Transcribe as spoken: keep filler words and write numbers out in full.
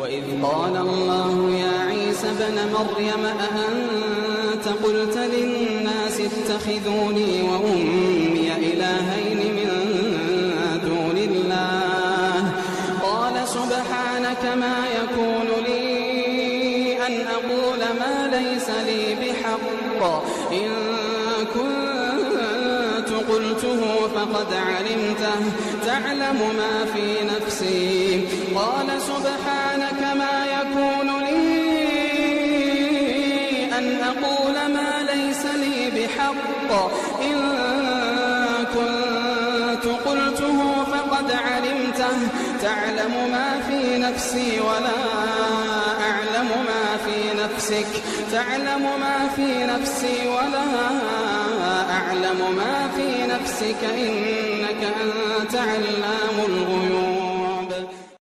وإذ قال الله يا عيسى ابن مريم أأنت قلت للناس اتخذوني وأمي إلهين من دون الله قال سبحانك ما يكون لي أن أقول ما ليس لي بحق إن كنت قلته فقد علمته تعلم ما في نفسي قال سبحانك ما يكون لي أن أقول ما ليس لي بحق إن كنت قلته فقد علمته تعلم ما في نفسي ولا تعلم ما في نفسك تعلم ما في نفسي ولا أعلم ما في نفسك إنك أنت علام الغيوب.